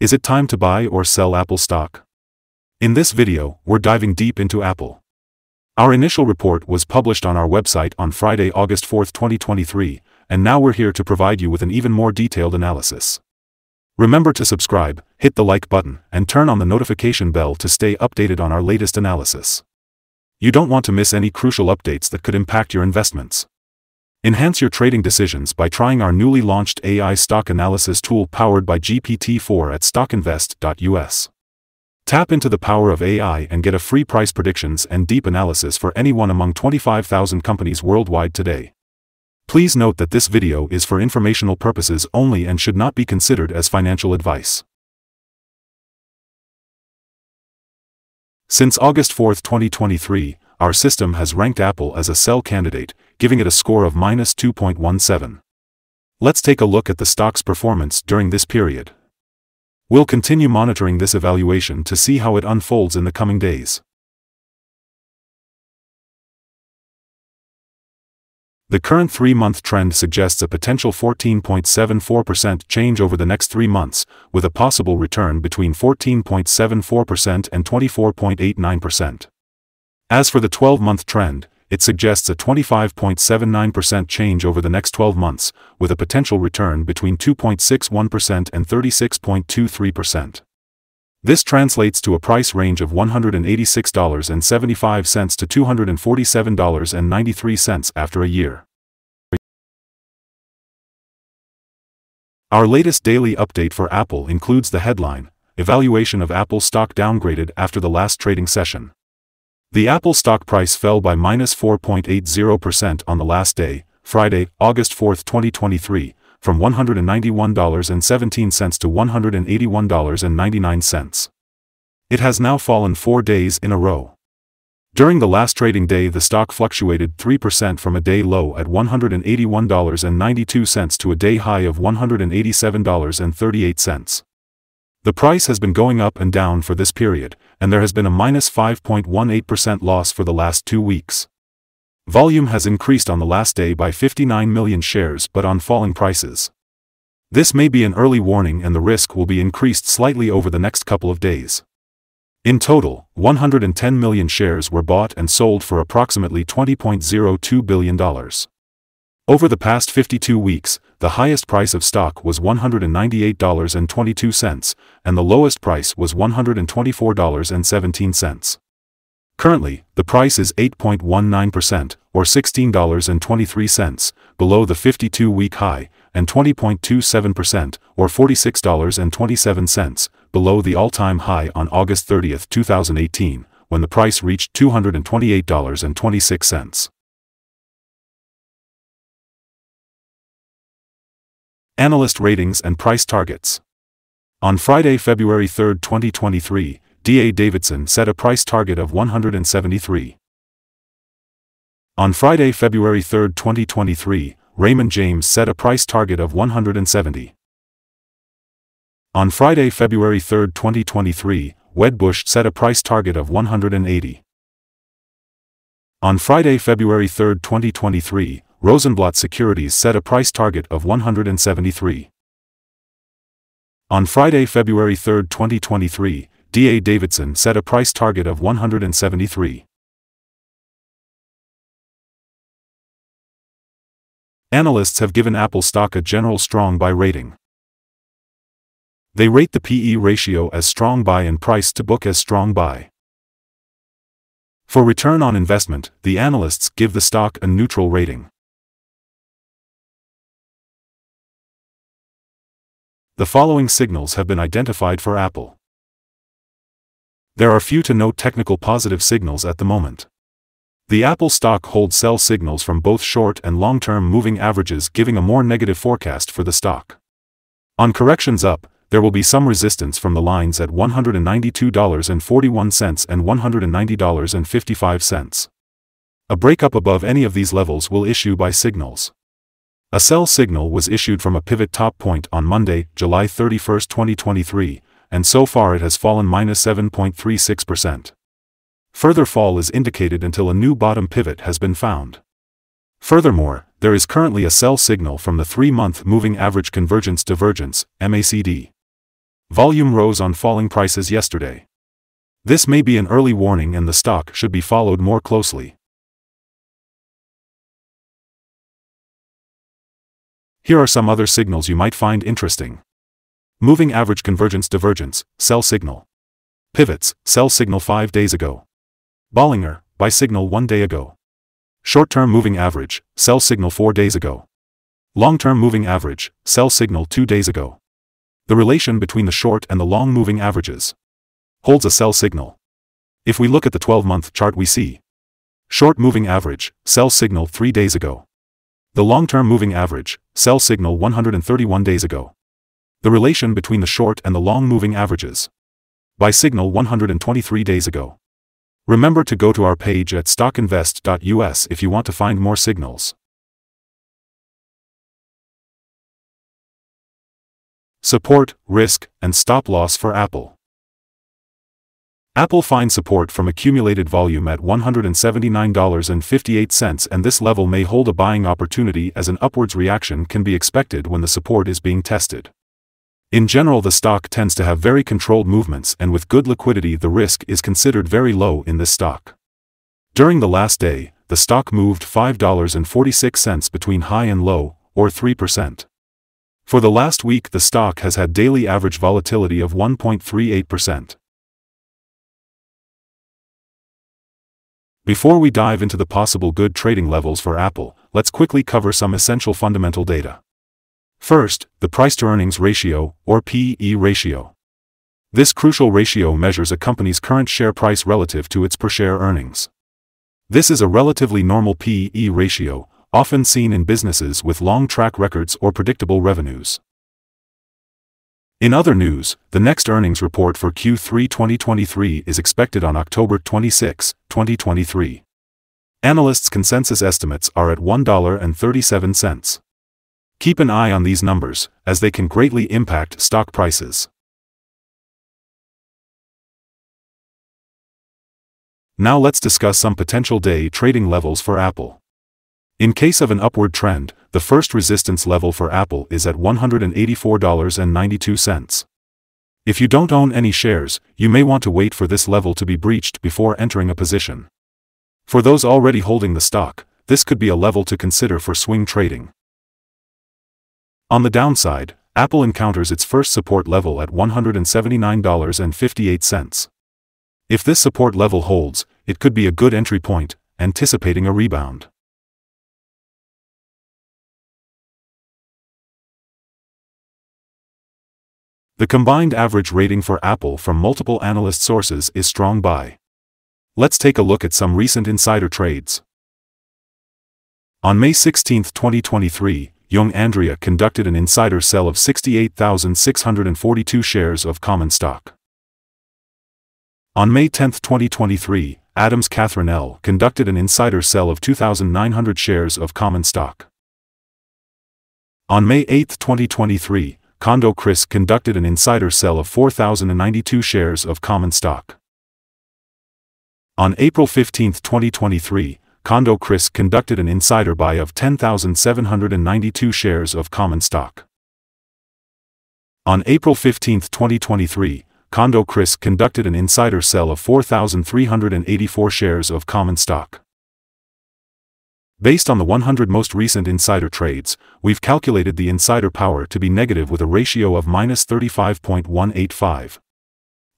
Is it time to buy or sell Apple stock? In this video, we're diving deep into Apple. Our initial report was published on our website on Friday, August 4, 2023, and now we're here to provide you with an even more detailed analysis. Remember to subscribe, hit the like button, and turn on the notification bell to stay updated on our latest analysis. You don't want to miss any crucial updates that could impact your investments. Enhance your trading decisions by trying our newly launched AI stock analysis tool powered by GPT-4 at stockinvest.us. Tap into the power of AI and get a free price predictions and deep analysis for anyone among 25,000 companies worldwide today. Please note that this video is for informational purposes only and should not be considered as financial advice. Since August 4, 2023, our system has ranked Apple as a sell candidate, giving it a score of -2.17. Let's take a look at the stock's performance during this period. We'll continue monitoring this evaluation to see how it unfolds in the coming days. The current 3-month trend suggests a potential 14.74% change over the next 3 months, with a possible return between 14.74% and 24.89%. As for the 12-month trend, it suggests a 25.79% change over the next 12 months, with a potential return between 2.61% and 36.23%. This translates to a price range of $186.75 to $247.93 after a year. Our latest daily update for Apple includes the headline, "Evaluation of Apple Stock Downgraded After the Last Trading Session." The Apple stock price fell by -4.80% on the last day, Friday, August 4, 2023, from $191.17 to $181.99. It has now fallen 4 days in a row. During the last trading day, the stock fluctuated 3% from a day low at $181.92 to a day high of $187.38. The price has been going up and down for this period, and there has been a -5.18% loss for the last 2 weeks. Volume has increased on the last day by 59 million shares but on falling prices. This may be an early warning and the risk will be increased slightly over the next couple of days. In total, 110 million shares were bought and sold for approximately $20.02 billion. Over the past 52 weeks, the highest price of stock was $198.22, and the lowest price was $124.17. Currently, the price is 8.19%, or $16.23, below the 52-week high, and 20.27%, or $46.27, below the all-time high on August 30, 2018, when the price reached $228.26. Analyst ratings and price targets. On Friday, February 3, 2023, D.A. Davidson set a price target of 173. On Friday, February 3, 2023, Raymond James set a price target of 170. On Friday, February 3, 2023, Wedbush set a price target of 180. On Friday, February 3, 2023, Rosenblatt Securities set a price target of 173. On Friday, February 3, 2023, D.A. Davidson set a price target of 173. Analysts have given Apple stock a general strong buy rating. They rate the PE ratio as strong buy and price to book as strong buy. For return on investment, the analysts give the stock a neutral rating. The following signals have been identified for Apple. There are few to no technical positive signals at the moment. The Apple stock holds sell signals from both short and long-term moving averages, giving a more negative forecast for the stock. On corrections up, there will be some resistance from the lines at $192.41 and $190.55. A breakup above any of these levels will issue buy signals. A sell signal was issued from a pivot top point on Monday, July 31, 2023, and so far it has fallen -7.36%. Further fall is indicated until a new bottom pivot has been found. Furthermore, there is currently a sell signal from the 3-month moving average convergence divergence, MACD. Volume rose on falling prices yesterday. This may be an early warning and the stock should be followed more closely. Here are some other signals you might find interesting. Moving average convergence divergence, sell signal. Pivots, sell signal 5 days ago. Bollinger, buy signal 1 day ago. Short-term moving average, sell signal 4 days ago. Long-term moving average, sell signal 2 days ago. The relation between the short and the long moving averages holds a sell signal. If we look at the 12-month chart, we see short moving average, sell signal 3 days ago. The long-term moving average, sell signal 131 days ago. The relation between the short and the long moving averages buy signal 123 days ago. Remember to go to our page at stockinvest.us if you want to find more signals. Support, risk, and stop loss for Apple. Apple finds support from accumulated volume at $179.58, and this level may hold a buying opportunity as an upwards reaction can be expected when the support is being tested. In general, the stock tends to have very controlled movements, and with good liquidity the risk is considered very low in this stock. During the last day, the stock moved $5.46 between high and low, or 3%. For the last week the stock has had daily average volatility of 1.38%. Before we dive into the possible good trading levels for Apple, let's quickly cover some essential fundamental data. First, the price-to-earnings ratio, or P/E ratio. This crucial ratio measures a company's current share price relative to its per-share earnings. This is a relatively normal P/E ratio, often seen in businesses with long track records or predictable revenues. In other news, the next earnings report for Q3 2023 is expected on October 26, 2023. Analysts' consensus estimates are at $1.37. Keep an eye on these numbers, as they can greatly impact stock prices. Now let's discuss some potential day trading levels for Apple. In case of an upward trend, the first resistance level for Apple is at $184.92. If you don't own any shares, you may want to wait for this level to be breached before entering a position. For those already holding the stock, this could be a level to consider for swing trading. On the downside, Apple encounters its first support level at $179.58. If this support level holds, it could be a good entry point, anticipating a rebound. The combined average rating for Apple from multiple analyst sources is strong buy. Let's take a look at some recent insider trades. On May 16, 2023, Jung Andrea conducted an insider sell of 68,642 shares of common stock. On May 10, 2023, Adams Catherine L. conducted an insider sell of 2,900 shares of common stock. On May 8, 2023, Condo Chris conducted an insider sell of 4,092 shares of common stock. On April 15, 2023, Condo Chris conducted an insider buy of 10,792 shares of common stock. On April 15, 2023, Condo Chris conducted an insider sell of 4,384 shares of common stock. Based on the 100 most recent insider trades, we've calculated the insider power to be negative with a ratio of -35.185.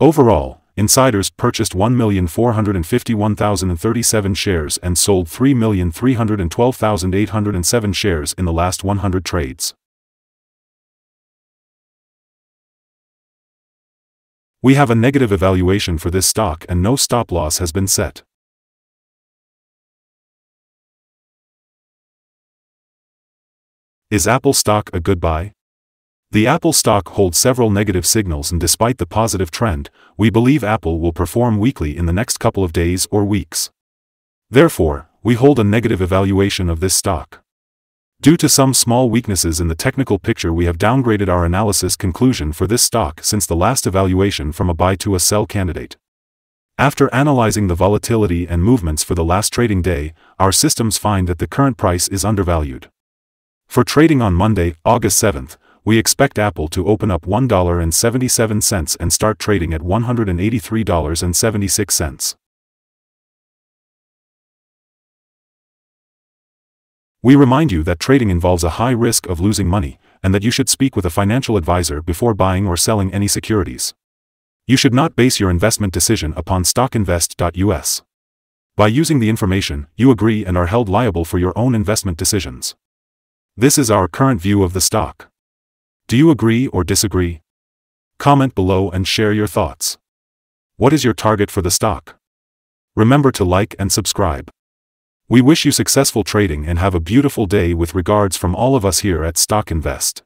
Overall, insiders purchased 1,451,037 shares and sold 3,312,807 shares in the last 100 trades. We have a negative evaluation for this stock and no stop loss has been set. Is Apple stock a good buy? The Apple stock holds several negative signals, and despite the positive trend, we believe Apple will perform weakly in the next couple of days or weeks. Therefore, we hold a negative evaluation of this stock. Due to some small weaknesses in the technical picture, we have downgraded our analysis conclusion for this stock since the last evaluation from a buy to a sell candidate. After analyzing the volatility and movements for the last trading day, our systems find that the current price is undervalued. For trading on Monday, August 7, we expect Apple to open up $1.77 and start trading at $183.76. We remind you that trading involves a high risk of losing money, and that you should speak with a financial advisor before buying or selling any securities. You should not base your investment decision upon stockinvest.us. By using the information, you agree and are held liable for your own investment decisions. This is our current view of the stock. Do you agree or disagree? Comment below and share your thoughts. What is your target for the stock? Remember to like and subscribe. We wish you successful trading and have a beautiful day with regards from all of us here at Stock Invest.